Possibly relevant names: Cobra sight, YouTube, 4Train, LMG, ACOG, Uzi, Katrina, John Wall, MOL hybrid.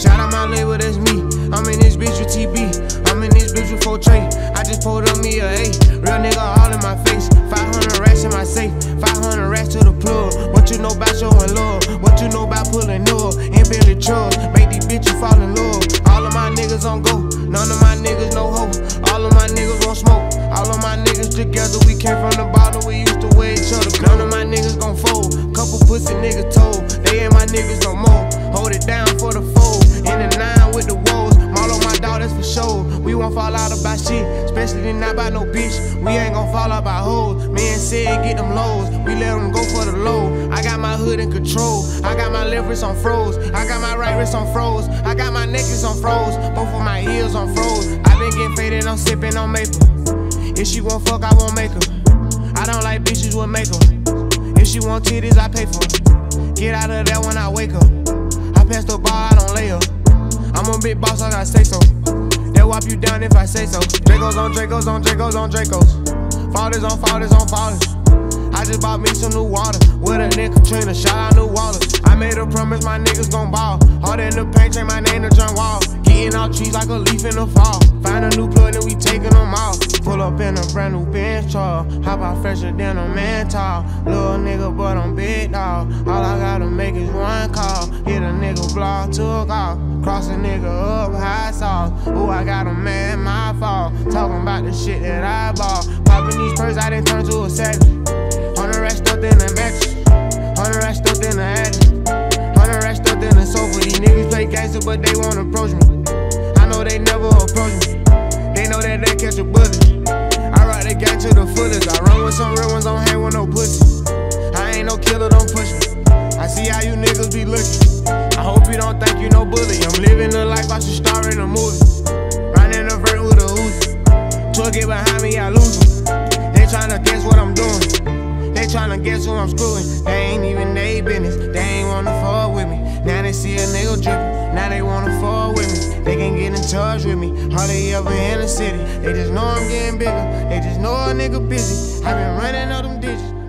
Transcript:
Shout out my label, that's me. I'm in this bitch with TB. I'm in this bitch with 4Train. I just pulled on me a A. Real nigga all in my face. 500 racks in my safe. 500 racks to the plug. What you know about showing love? What you know about pulling up? And Billy Truss. Make these bitches fall in love. All of my niggas on go. None of my niggas no hoe. All of my niggas gon' smoke. All of my niggas together. We came from the bottom. We used to wear each other. None of my niggas gon' fold. Couple pussy niggas told. They ain't my niggas no more. Hold it down for the fold, in the nine with the woes. Maul on my dog, that's for sure. We won't fall out about shit, especially not by no bitch. We ain't gon' fall out by hoes. Man said get them lows, we let them go for the low. I got my hood in control. I got my left wrist on froze. I got my right wrist on froze. I got my necklace on froze. Both of my heels on froze. I been getting faded, I'm sipping on maple. If she won't fuck, I won't make her. I don't like bitches with makeup. If she want titties, I pay for it. Get out of there when I wake up. Past the bar, I don't lay up. I'm a big boss, I gotta say so. They'll wipe you down if I say so. Dracos on Dracos on Dracos on Dracos. Fathers on fathers on fathers. I just bought me some new water. With a nigga Katrina, shout out new water. I made a promise, my niggas gon' ball. Hard in the paint, change my name to John Wall. Getting out trees like a leaf in the fall. Find a new plug and we taking them off. Pull up in a brand new bench truck. Hop out fresher than a man tall. Little nigga, but I'm big dog. All I gotta make is one call. Hit a nigga block, took off. Cross a nigga up, high sauce. Ooh, I got a man, my fault. Talking about the shit that I bought. Popping these purses, I done turned to a savage. 100 racks stuffed in the mattress. 100 racks stuffed in the attic. 100 racks stuffed in the sofa. These niggas play gangster, but they won't approach me. I know they never approach me. They know that they catch a bullet. I rock the gang to the fullest. I run with some real ones, don't hang with no pussy. I ain't no killer, don't push me. I see how you niggas be looking. I hope you don't think you no bully. I'm living the life I should star in a movie. Running a vert with a Uzi. Tug it behind me, I lose them. They tryna guess what I'm doing. They tryna guess who I'm screwing. They ain't even they business. They ain't wanna fuck with me. Now they see a nigga drippin'. Now they wanna fuck with me. They can get in touch with me. Hardly ever in the city. They just know I'm getting bigger. They just know a nigga busy. I been running all them digits.